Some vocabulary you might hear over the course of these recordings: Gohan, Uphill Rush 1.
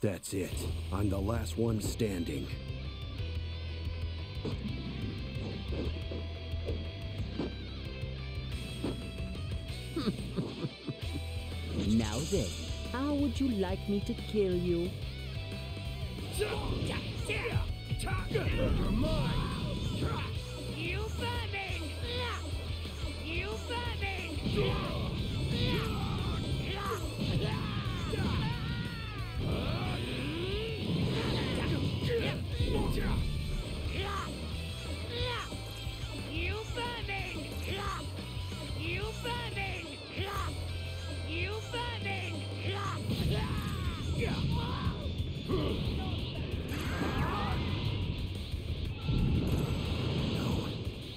That's it. I'm the last one standing. Now then, how would you like me to kill you? You burning! You burning!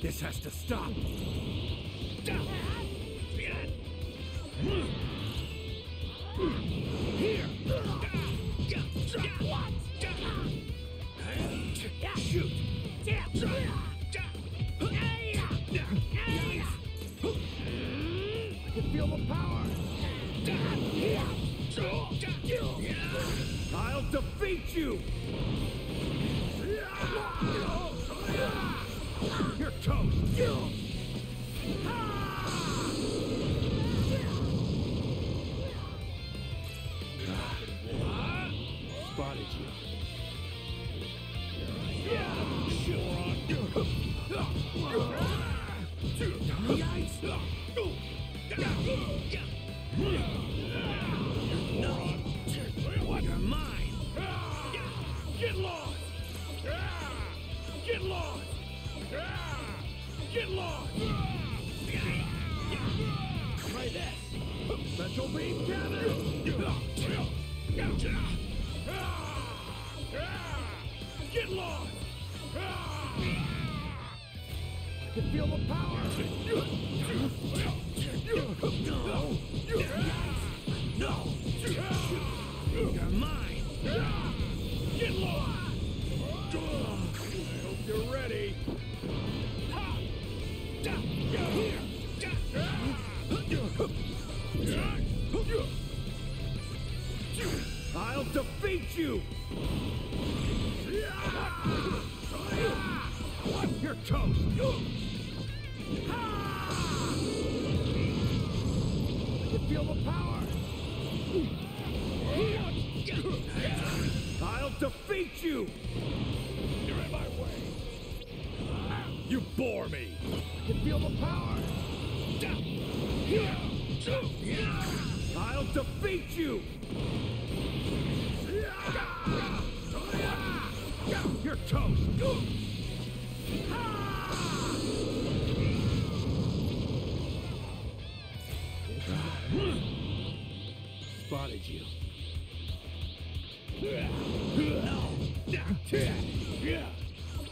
This has to stop. Here. What? Shoot. I can feel the power. I'll defeat you. You're toast! Spotted you. You're mine! Get lost! Get lost! Get lost! Try this! Special beam cannon! Get lost! I can feel the power! No! No! You're mine! Get lost! I hope you're ready! I'll defeat you! You're toast! I can feel the power! I'll defeat you! You're in my way! You bore me! I can feel the power! I'll defeat you! You're toast! Spotted you. Gohan, I've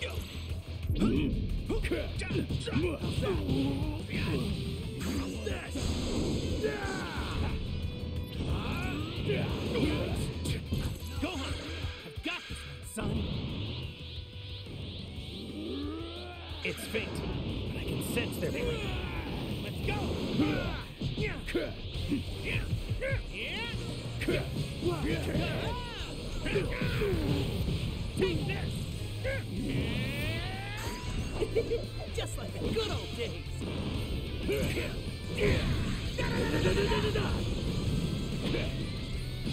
got this one, son. It's fate, but I can sense their power. Let's go. Take this. Just like the good old days.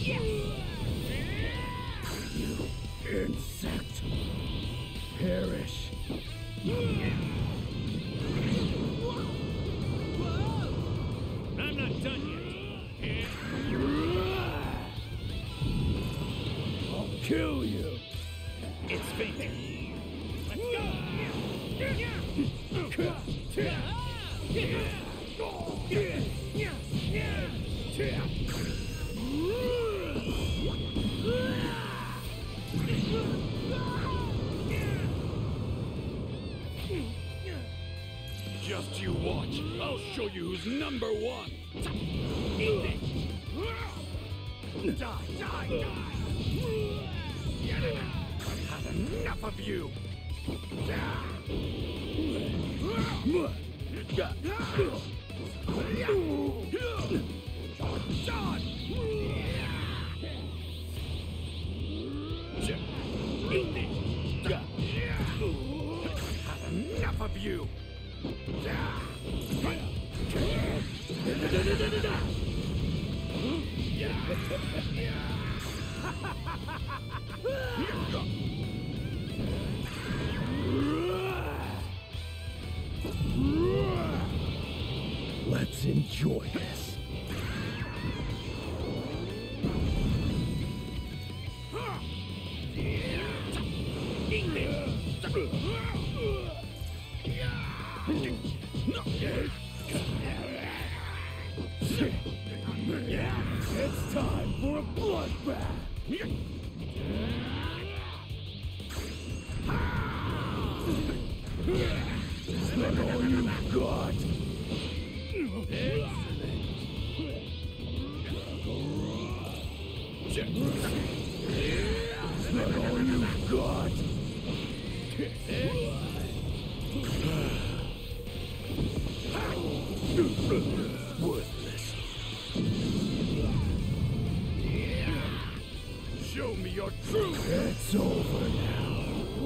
You insect, perish. I'm not done yet. I'll kill you. It's fate. Just you watch. I'll show you who's number one. Die, die, die. I've had enough of you. Let's enjoy this. It's time for a bloodbath. Is that all you've got? Is that all you've got? Worthless. Show me your truth. It's over now.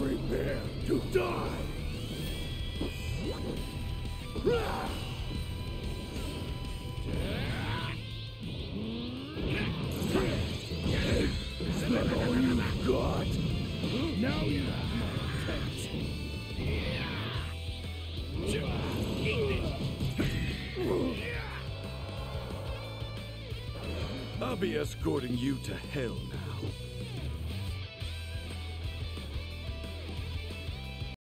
Prepare to die. Is that all you've got? Now you have my attention. I'll be escorting you to hell now.